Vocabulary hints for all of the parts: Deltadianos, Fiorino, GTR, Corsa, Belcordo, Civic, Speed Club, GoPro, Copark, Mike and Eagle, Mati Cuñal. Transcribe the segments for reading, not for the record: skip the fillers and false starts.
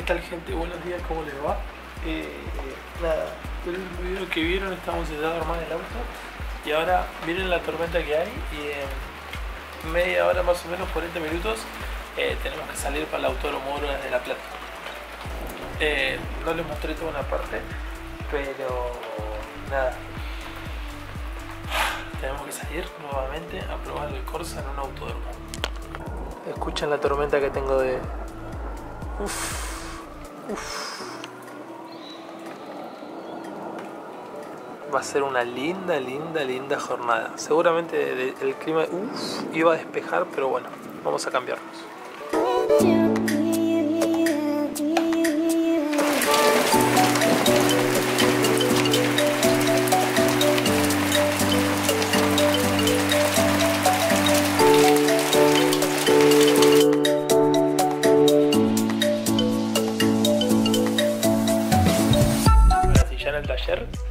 ¿Qué tal, gente? Buenos días, ¿cómo les va? Nada, el video que vieron estamos intentando armar el auto y ahora miren la tormenta que hay y en media hora más o menos, 40 minutos, tenemos que salir para el autódromo de La Plata. No les mostré toda una parte, pero nada, tenemos que salir nuevamente a probar el Corsa en un autódromo. Escuchan la tormenta que tengo de... Va a ser una linda jornada. Seguramente el clima iba a despejar, pero bueno, vamos a cambiarnos.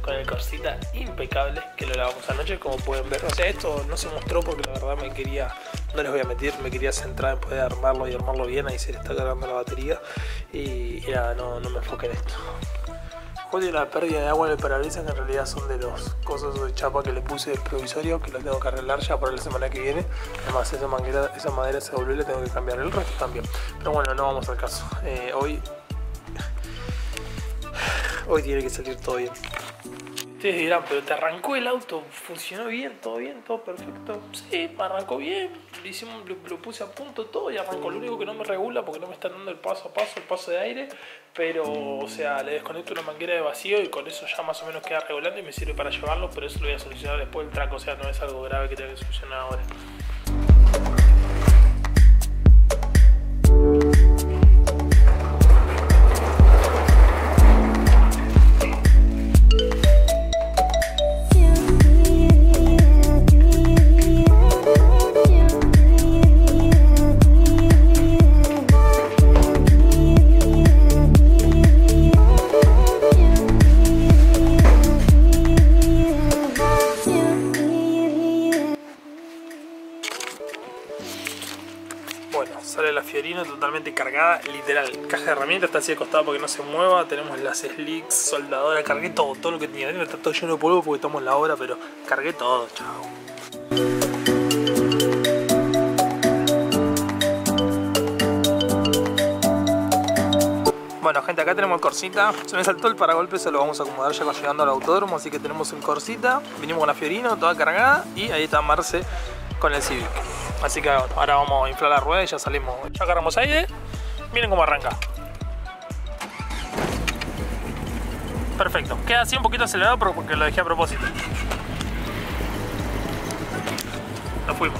Con el Corsita impecable, que lo lavamos anoche, como pueden ver. O sea, esto no se mostró porque la verdad me quería, no les voy a mentir, me quería centrar en poder armarlo y armarlo bien. Ahí se le está cargando la batería y nada, no me enfoqué en esto. Odio la pérdida de agua en el parabrisas, que en realidad son de los cosas de chapa que le puse del provisorio, que lo tengo que arreglar ya para la semana que viene. Además, esa madera se volvió y la tengo que cambiar, el resto también, pero bueno, no vamos al caso. Hoy tiene que salir todo bien. Ustedes dirán, pero te arrancó el auto, funcionó bien, todo perfecto. Sí, arrancó bien, lo puse a punto todo y arrancó. Lo único que no me regula porque no me están dando el paso de aire, pero o sea, le desconecto una manguera de vacío y con eso ya más o menos queda regulando y me sirve para llevarlo, pero eso lo voy a solucionar después del traco. O sea, no es algo grave que tenga que solucionar ahora. Sale la Fiorino totalmente cargada, literal. Caja de herramientas está así de costado porque no se mueva. Tenemos las slicks, soldadora, cargué todo lo que tenía dentro. Está todo lleno de polvo porque estamos en la obra, pero cargué todo, chao. Bueno, gente, acá tenemos el Corsita. Se me saltó el paragolpes, se lo vamos a acomodar ya llegando al autódromo. Así que tenemos el Corsita, vinimos con la Fiorino toda cargada y ahí está Marce con el Civic. Así que ahora vamos a inflar la rueda y ya salimos. Ya agarramos aire. Miren cómo arranca. Perfecto. Queda así un poquito acelerado porque lo dejé a propósito. Nos fuimos.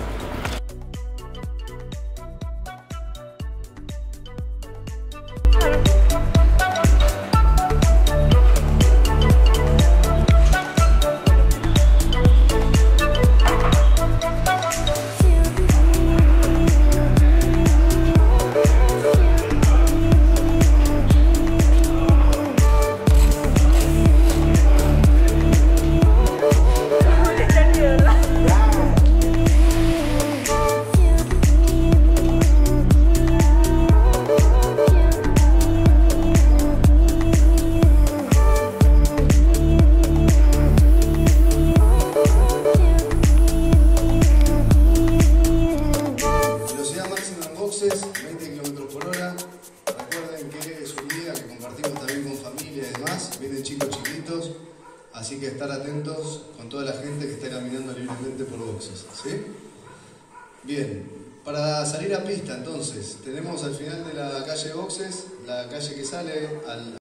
Así que estar atentos con toda la gente que está caminando libremente por boxes, ¿sí? Bien, para salir a pista entonces, tenemos al final de la calle boxes, la calle que sale al...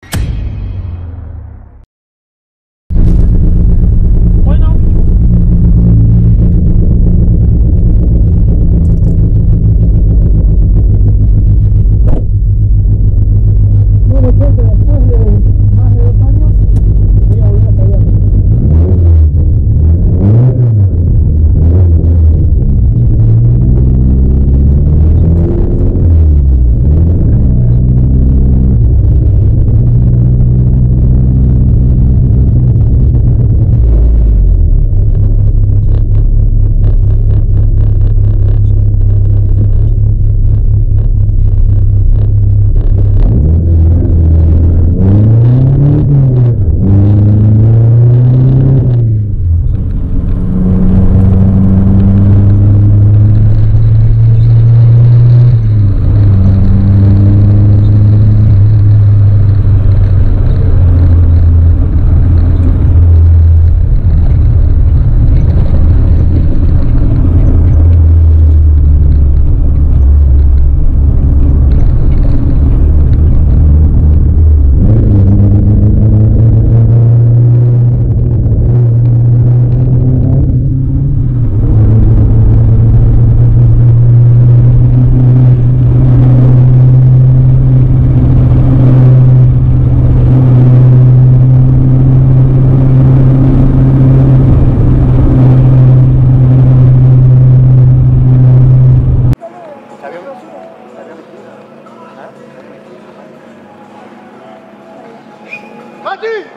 aquí.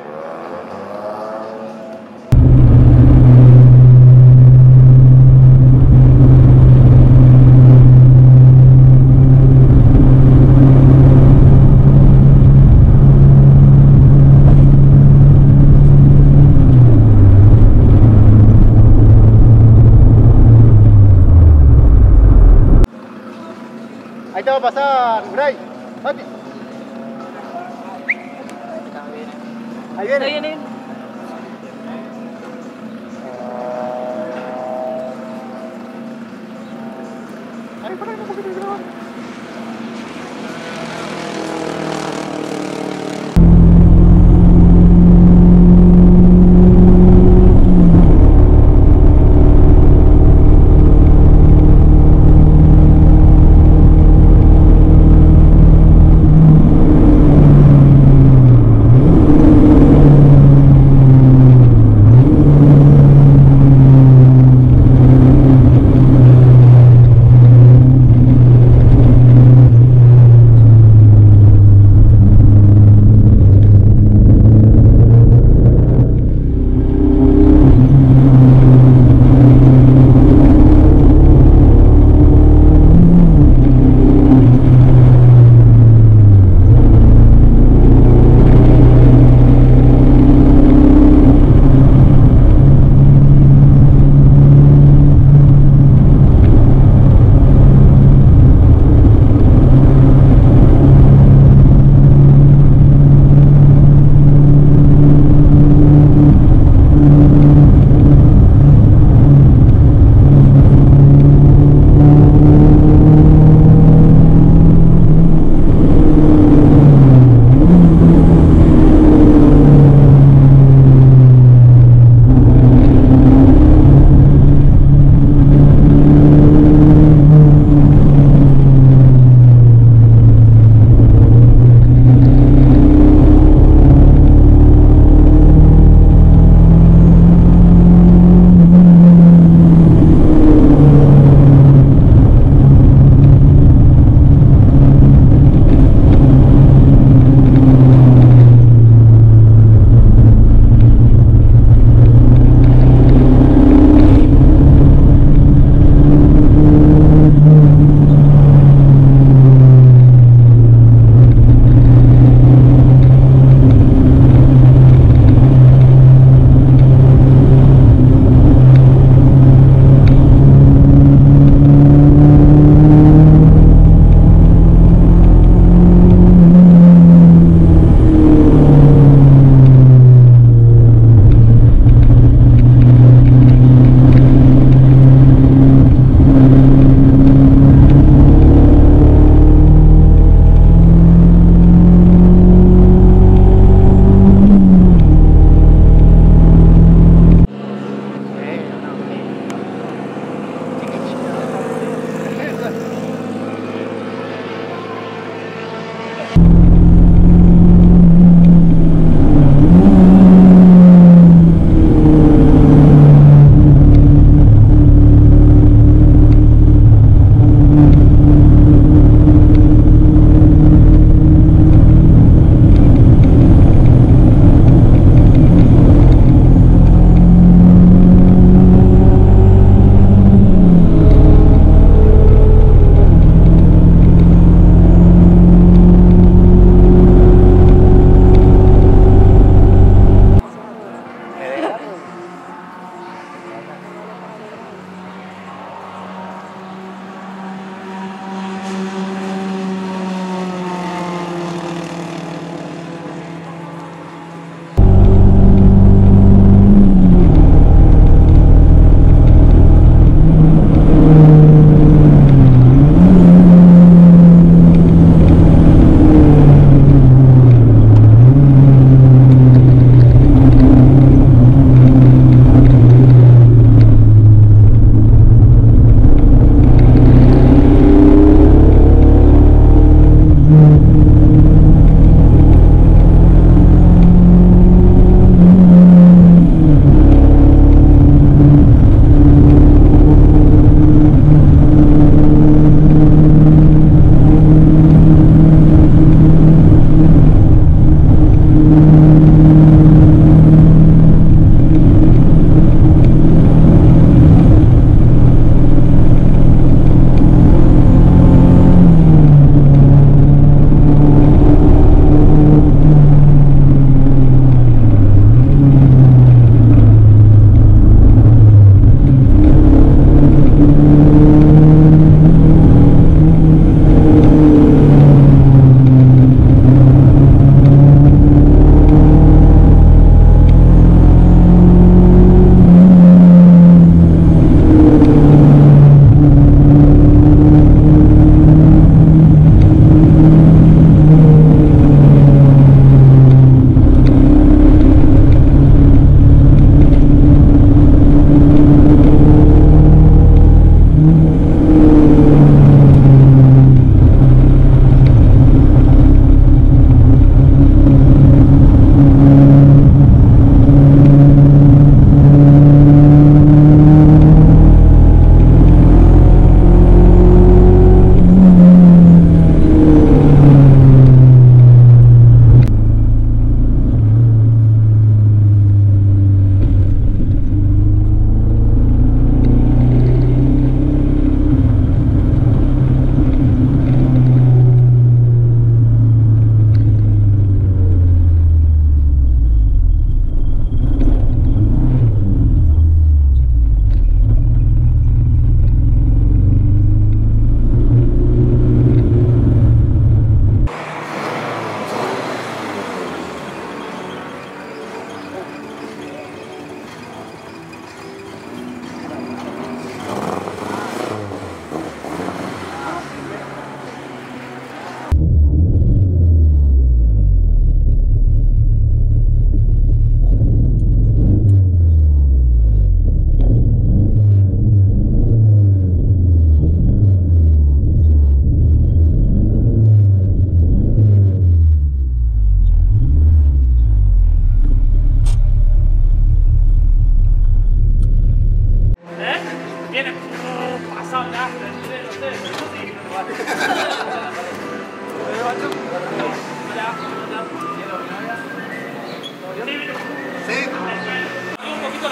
Ahí te va a pasar, Bray. Mati. Ahí viene. Ahí viene. Ahí por ahí un poquito de grabado.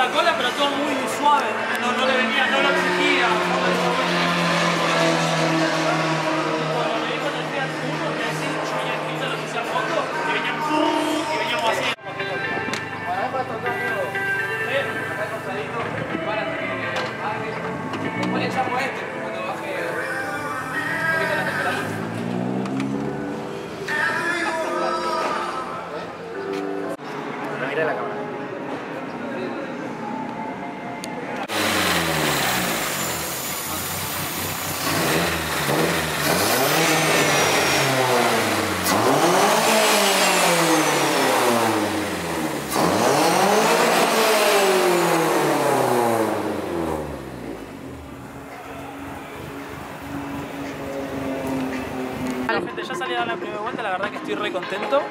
la cola, pero todo muy suave, no le venía, no lo exigía. Bueno, me dijo en el día uno que así yo venía escrito lo que sea fondo, que venía y veníamos así. Para él va a tocar todo. ¿Eh? Acá tostadito, para que agarre. Después le echamos este cuando baje un poquito la temperatura. No mira la cámara. Re contento,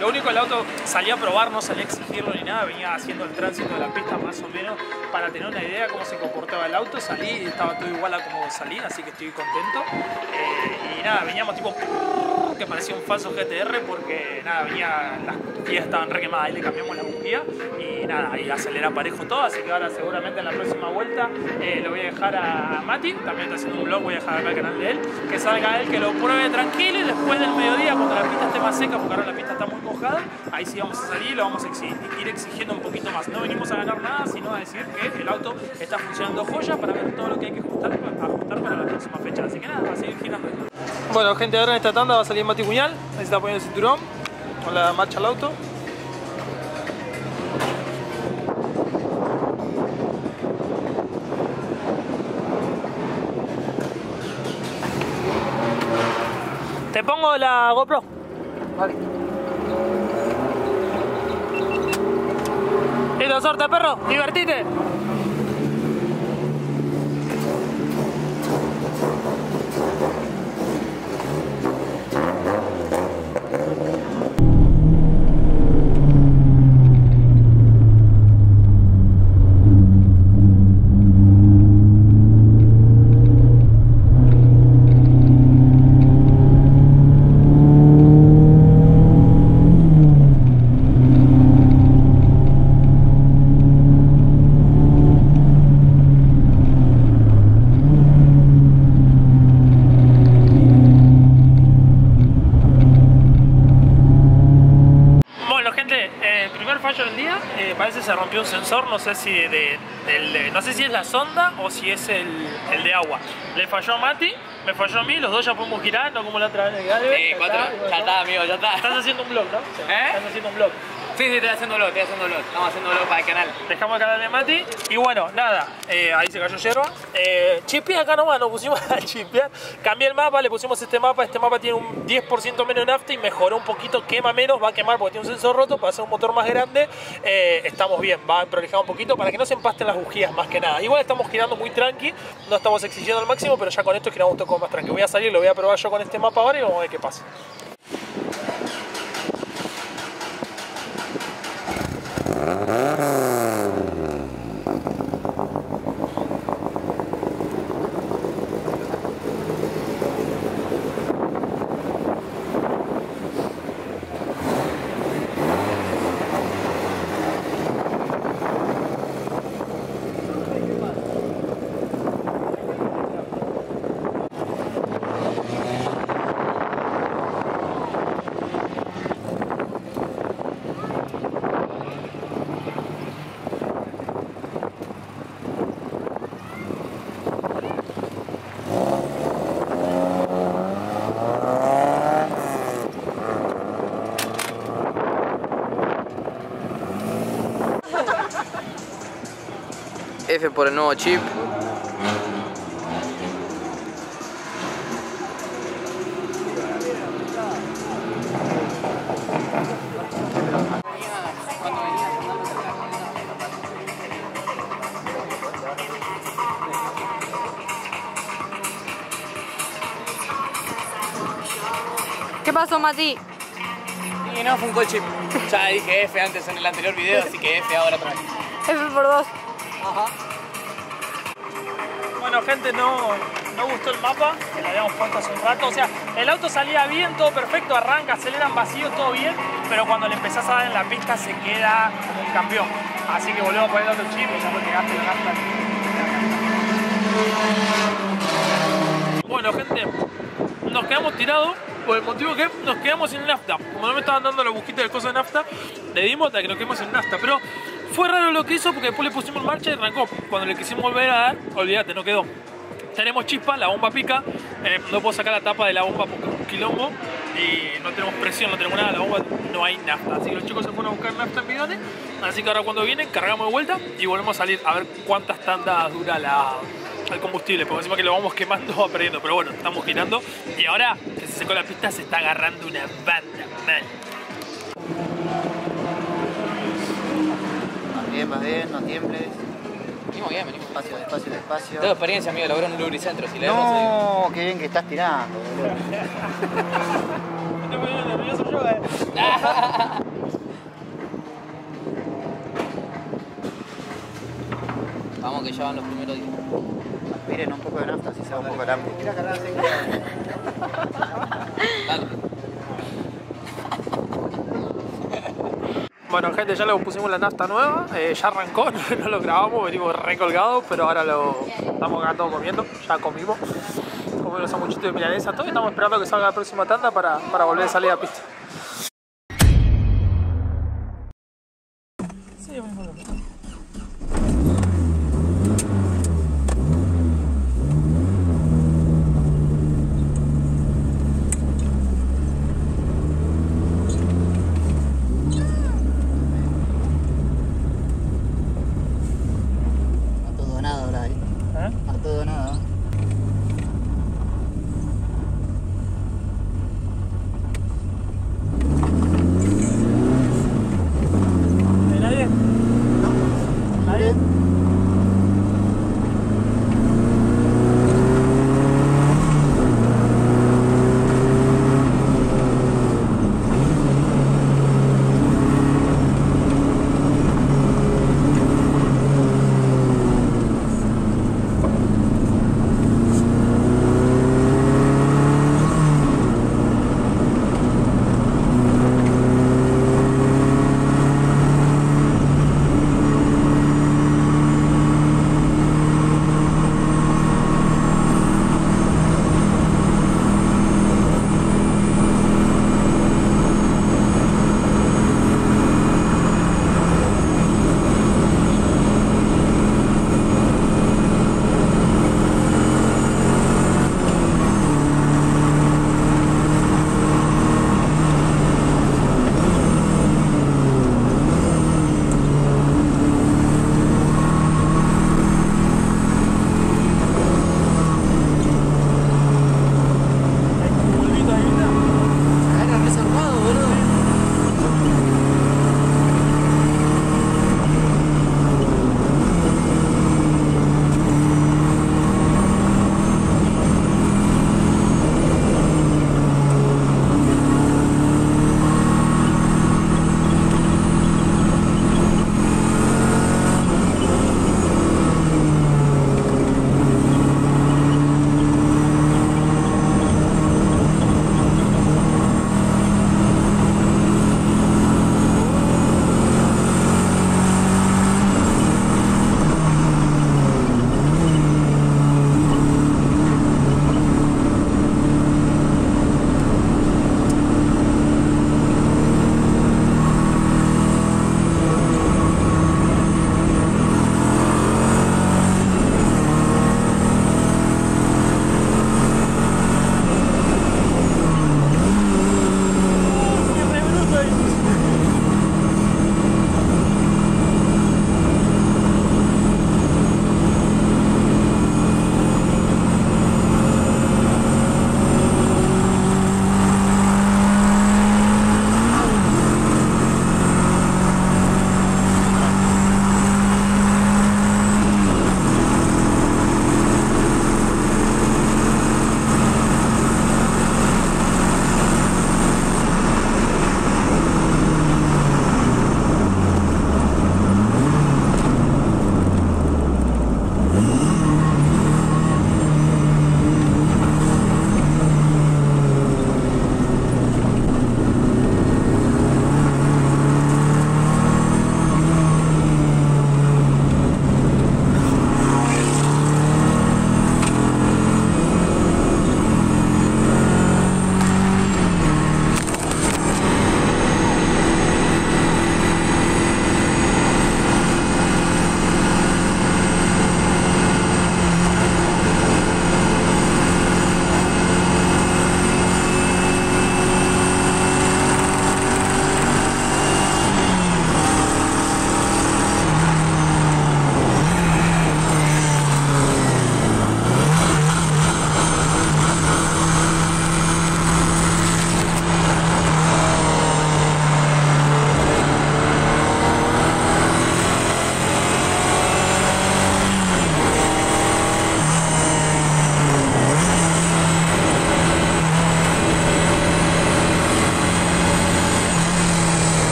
lo único el auto salía a probar, no salía a exigirlo ni nada, venía haciendo el tránsito de la pista más o menos para tener una idea de cómo se comportaba el auto, salí y estaba todo igual a como salí, así que estoy contento, y nada, veníamos tipo que parecía un falso GTR porque nada, venía, las bujías estaban re quemadas, ahí le cambiamos la bujía y nada, ahí acelera parejo todo, así que ahora seguramente en la próxima vuelta lo voy a dejar a Mati, también está haciendo un vlog, voy a dejar acá el canal de él, que salga él, que lo pruebe tranquilo y después del mediodía cuando la pista esté más seca, porque ahora la pista está muy mojada, ahí sí vamos a salir y lo vamos a ir exigiendo un poquito más, no venimos a ganar nada, sino a decir que el auto está funcionando joya para ver todo lo que hay que ajustar para la próxima fecha, así que nada, va a seguir girando. Bueno gente, ahora en esta tanda va a salir Mati Cuñal, ahí se está poniendo el cinturón, con la marcha al auto. ¿Te pongo la GoPro? Vale. Listo, suerte perro, divertite. Se rompió un sensor, no sé si no sé si es la sonda o si es el de agua. Le falló a Mati, me falló a mí, los dos ya podemos girar, no como la otra vez. Sí, ya está, amigo, ya está. Estás haciendo un vlog, ¿no? Sí, ¿eh? Estás haciendo un vlog. Sí, sí, estoy haciendo vlog. Estamos haciendo vlog para el canal. Dejamos el canal de Mati y bueno, nada, ahí se cayó yerba. Chispé acá nomás, nos pusimos a chispear. Cambié el mapa, le pusimos este mapa tiene un 10% menos nafta y mejoró un poquito, quema menos, va a quemar porque tiene un sensor roto, para hacer un motor más grande. Estamos bien, va a emprolijado un poquito para que no se empasten las bujías más que nada. Igual estamos girando muy tranqui, no estamos exigiendo al máximo, pero ya con esto giramos un poco más tranqui. Voy a salir, lo voy a probar yo con este mapa ahora y vamos a ver qué pasa. F por el nuevo chip. ¿Qué pasó, Mati? Y no funcó el chip. Ya dije F antes en el anterior video, así que F ahora otra vez. F por 2. Ajá. Bueno gente, no gustó el mapa, que lo habíamos puesto hace un rato, o sea, el auto salía bien, todo perfecto, arranca, aceleran vacío, todo bien, pero cuando le empezás a dar en la pista se queda como un campeón. Así que volvemos a poner otro chip y ya porque gaste la nafta. Bueno, gente, nos quedamos tirados por el motivo que nos quedamos sin nafta. Como no me estaban dando la busquita del coso de nafta, le dimos hasta que nos quedamos sin nafta. Pero fue raro lo que hizo porque después le pusimos en marcha y arrancó. Cuando le quisimos volver a dar, olvídate, no quedó. Tenemos chispa, la bomba pica, no puedo sacar la tapa de la bomba por un quilombo y no tenemos presión, no tenemos nada, la bomba no hay nafta. Así que los chicos se fueron a buscar nafta en bidones, así que ahora cuando vienen cargamos de vuelta y volvemos a salir a ver cuántas tandas dura el combustible, porque encima que lo vamos quemando va perdiendo, pero bueno, estamos girando y ahora que se secó la pista se está agarrando una banda, man. Más bien, no tiembles. Venimos bien, venimos. Despacio, despacio, despacio. Tengo experiencia, amigo, logré un lubricentro. Si no, qué bien que estás tirando, boludo. No te ponía nervioso yo, Vamos que ya van los primeros días. Miren, un poco de nafta, si se va un poco de hambre. Quiero cargar así. Dale. Bueno, gente, ya le pusimos la nafta nueva, ya arrancó, no lo grabamos, venimos recolgados, pero ahora lo estamos acá todos comiendo, ya comimos, comimos los sanguchitos de milanesa, todo, y estamos esperando que salga la próxima tanda para volver a salir a pista. Sí,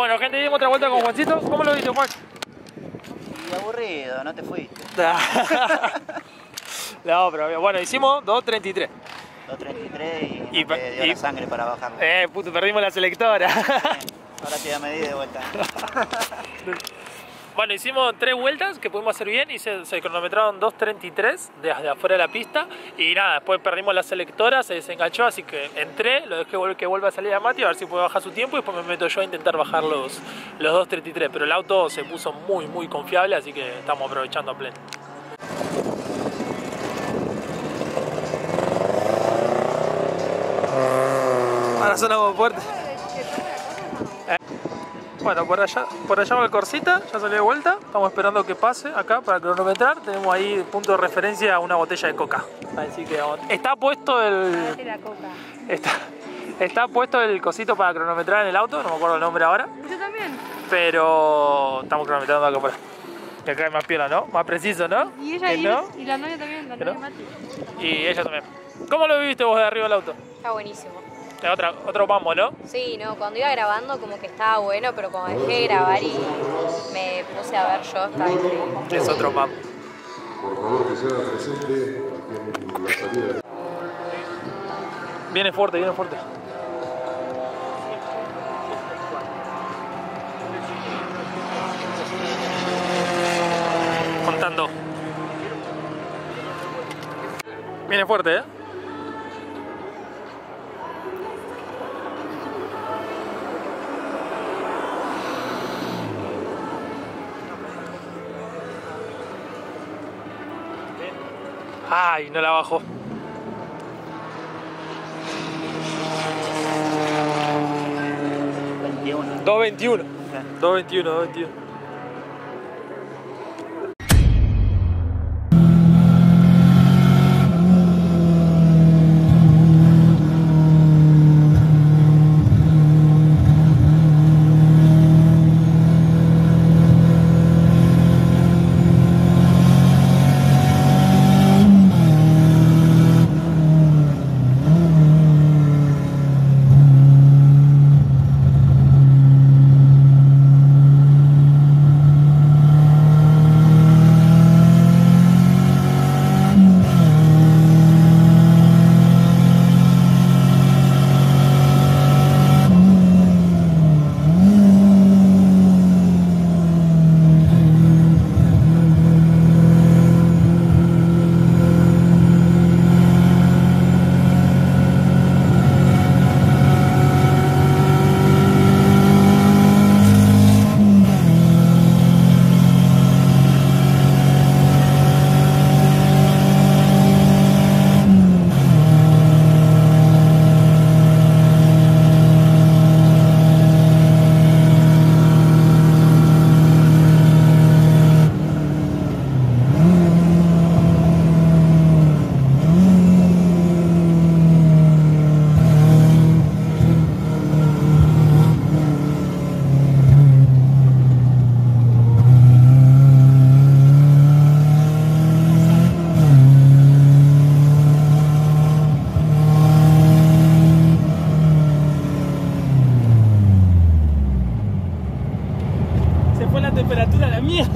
Bueno, gente, dimos otra vuelta con Juancito. ¿Cómo lo viste, Juan? Y aburrido, no te fuiste. No, pero bueno, hicimos 2.33. 2.33 y no te dio la sangre para bajarlo. Puto, perdimos la selectora. Ahora te voy a medir de vuelta. Bueno, hicimos 3 vueltas que pudimos hacer bien y se cronometraron 2.33 desde afuera de la pista. Y nada, después perdimos la selectora, se desenganchó, así que entré, lo dejé que vuelva a salir a Mati a ver si puede bajar su tiempo y después me meto yo a intentar bajar los 2.33. Pero el auto se puso muy, muy confiable, así que estamos aprovechando a pleno. Ahora sonamos fuerte. Bueno, por allá va el Corsita, ya salió de vuelta. Estamos esperando que pase acá para cronometrar. Tenemos ahí punto de referencia una botella de coca. Así que está puesto el... Está puesto el cosito para cronometrar en el auto, no me acuerdo el nombre ahora. Yo también. Pero estamos cronometrando acá por ahí. Que acá hay más piola, ¿no? Más preciso, ¿no? Y ella y, no? Y la novia también, la novia Mati. Y ella también. ¿Cómo lo viviste vos de arriba del auto? Está buenísimo. Otro vamos, ¿no? Sí, no, cuando iba grabando como que estaba bueno, pero cuando dejé de grabar y me puse a ver yo, estaba increíble. Es otro vamos. Por favor, que sea presente en la salida. Viene fuerte, viene fuerte. Contando. Viene fuerte, ¿eh? Ay, no la bajó. ¿21? 2.21. 2.21, 2.21.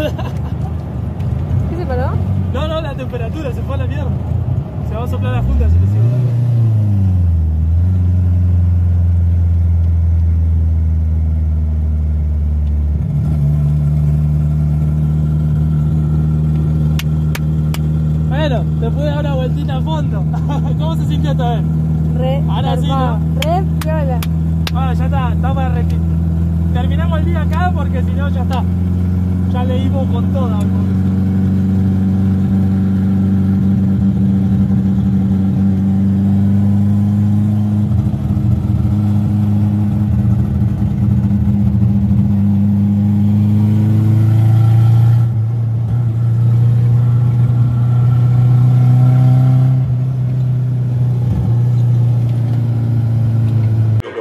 ¿Qué se paró? No, no, la temperatura, se fue a la mierda. Se va a soplar la junta si le sigo dando. Bueno, te pude dar una vueltita a fondo. ¿Cómo se sintió esta vez? Re, ahora sí, ¿no? Re piola. Ahora ya está para repetir. Terminamos el día acá porque si no ya está. Ya le dimos con toda.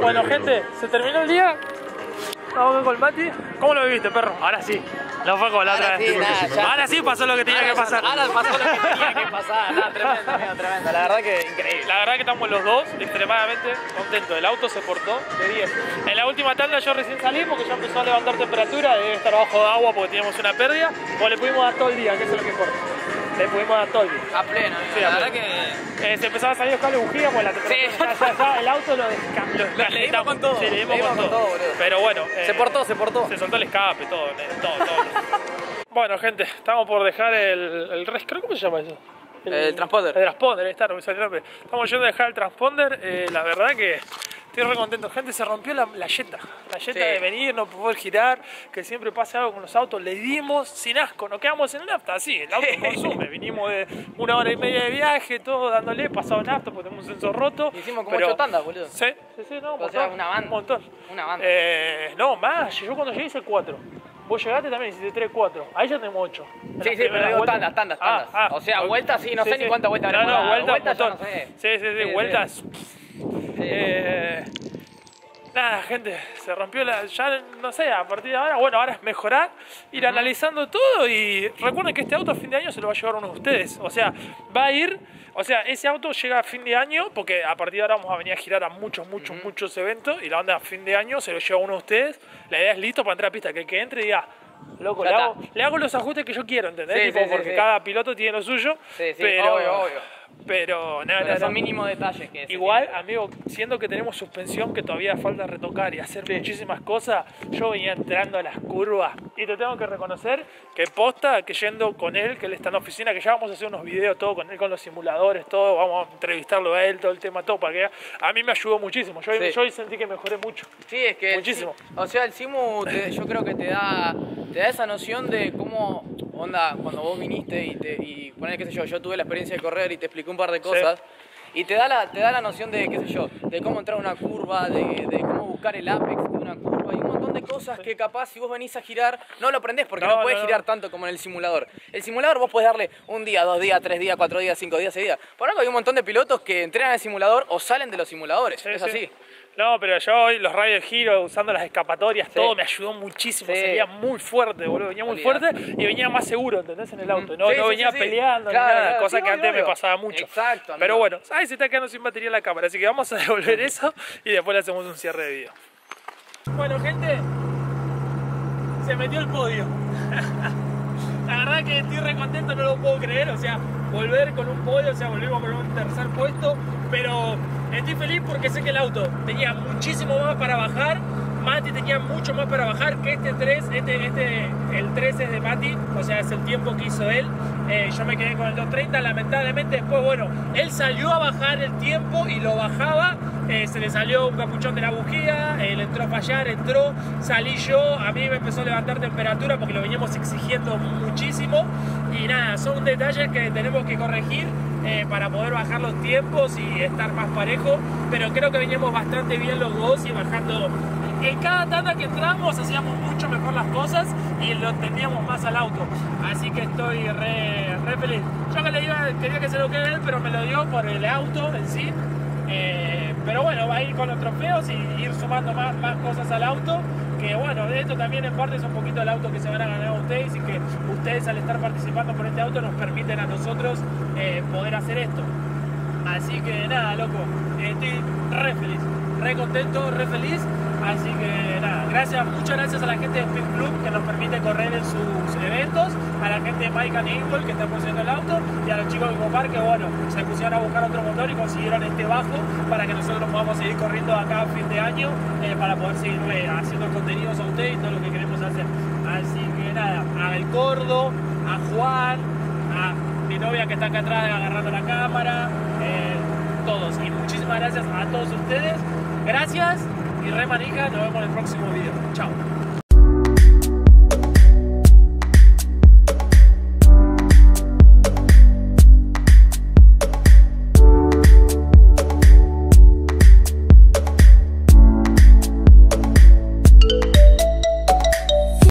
Bueno, gente, se terminó el día. estamos con el Mati. ¿Cómo lo viviste, perro? Ahora sí. No fue como la otra vez. Ahora sí pasó lo que tenía que pasar. Ahora pasó lo que tenía que pasar. No, tremendo, amigo, tremendo. La verdad que increíble. La verdad que estamos los dos extremadamente contentos. El auto se portó de 10. En la última tanda yo recién salí porque ya empezó a levantar temperatura. Debe estar bajo de agua porque teníamos una pérdida. O le pudimos dar todo el día, que eso es lo que importa. Le pudimos dar todo el día. A pleno, amigo. Sí, la verdad que... se empezaba a salir los cables de bujía por la temperatura. Sí. El auto lo descalentamos. Le dimos con todo. Sí, le dimos con todo. Pero bueno. Se portó, se portó. Se soltó el escape, todo, todo, todo. Bueno, gente, estamos por dejar el res, creo, ¿cómo se llama eso? El transponder. El transponder, ahí está, no me salió el nombre. Estamos yendo a dejar el transponder. La verdad que estoy re contento. Gente, se rompió la yeta. La yeta sí. De venir, no poder girar, que siempre pase algo con los autos. Le dimos sin asco, nos quedamos en nafta, así, el auto consume. Vinimos de 1 hora y media de viaje, todo dándole, pasado nafta, porque tenemos un sensor roto. Le hicimos como 8 tandas, boludo. Sí, sí, sí, no, un montón. Una banda. No, más, yo cuando llegué hice 4. Vos llegaste también, hiciste 3, 4. Ahí ya tenemos 8. Sí, sí, pero digo tandas, tandas, tandas. O sea, vueltas sí, no sé ni cuántas vueltas. No, no, vueltas yo no sé. Sí, sí, sí, vueltas. Nada, gente, se rompió la... Ya, no sé, a partir de ahora, bueno, ahora es mejorar, ir analizando todo y recuerden que este auto a fin de año se lo va a llevar uno de ustedes. O sea, va a ir... O sea, ese auto llega a fin de año porque a partir de ahora vamos a venir a girar a muchos eventos y la onda a fin de año se lo lleva uno de ustedes. La idea es listo para entrar a pista, que el que entre diga... Loco, le hago los ajustes que yo quiero, ¿entendés? Sí, tipo, sí, porque sí, cada piloto tiene lo suyo. Sí, sí, pero, obvio, obvio. Pero nada, esos mínimos detalles que es. Igual, amigo, siendo que tenemos suspensión que todavía falta retocar y hacer muchísimas cosas, yo venía entrando a las curvas y te tengo que reconocer que posta, que yendo con él, que él está en la oficina, que ya vamos a hacer unos videos todo con él, con los simuladores, todo, vamos a entrevistarlo a él, todo el tema, todo, para que a mí me ayudó muchísimo. Yo, yo sentí que mejoré mucho. Sí, es que... Muchísimo. O sea, el simu yo creo que te da esa noción de cómo, onda, cuando vos viniste y ponés, qué sé yo, yo tuve la experiencia de correr y te expliqué un par de cosas, sí, y te da la noción de, qué sé yo, de cómo entrar a una curva, de cómo buscar el apex de una curva, y un montón de cosas que capaz si vos venís a girar, no lo aprendés porque no podés girar tanto como en el simulador. El simulador vos podés darle 1 día, 2 días, 3 días, 4 días, 5 días, 6 días. Por algo hay un montón de pilotos que entrenan en el simulador o salen de los simuladores, sí, es así. No, pero yo hoy los radios de giro, usando las escapatorias, todo me ayudó muchísimo. Sí. Salía muy fuerte, boludo. Venía muy fuerte y venía más seguro, ¿entendés? En el auto. No, sí, no venía peleando ni nada, claro, cosa que antes me pasaba mucho. Exacto. Amigo. Pero bueno, ahí se está quedando sin batería la cámara, así que vamos a devolver eso y después le hacemos un cierre de video. Bueno, gente, se metió el podio. La verdad que estoy re contento, no lo puedo creer. O sea, volver con un podio, o sea, volvimos con un tercer puesto, pero... Estoy feliz porque sé que el auto tenía muchísimo más para bajar. Mati tenía mucho más para bajar que este 3. El 3 es de Mati, o sea, es el tiempo que hizo él. Yo me quedé con el 2.30, lamentablemente. Después, bueno, él salió a bajar el tiempo y lo bajaba. Se le salió un capuchón de la bujía, él entró a fallar, entró, salí yo. A mí me empezó a levantar temperatura porque lo veníamos exigiendo muchísimo. Y nada, son detalles que tenemos que corregir. Para poder bajar los tiempos y estar más parejo, pero creo que veníamos bastante bien los dos y bajando. En cada tanda que entramos hacíamos mucho mejor las cosas y lo entendíamos más al auto, así que estoy re feliz. Yo que quería que se lo quede él, pero me lo dio por el auto en sí, pero bueno, va a ir con los trofeos y ir sumando más cosas al auto. Que bueno, de esto también en parte es un poquito el auto que se van a ganar ustedes y que ustedes al estar participando por este auto nos permiten a nosotros poder hacer esto. Así que nada, loco, estoy re feliz, re contento, re feliz. Así que nada, gracias, muchas gracias a la gente de Speed Club que nos permite correr en sus eventos, a la gente de Mike and Eagle que está produciendo el auto y a los chicos de Copark que bueno, se pusieron a buscar otro motor y consiguieron este bajo para que nosotros podamos seguir corriendo acá a fin de año, para poder seguir haciendo contenidos a ustedes y todo lo que queremos hacer. Así que nada, a Belcordo, a Juan, a mi novia que está acá atrás agarrando la cámara, todos, y muchísimas gracias a todos ustedes, gracias. Y re manija, nos vemos en el próximo video. Chao.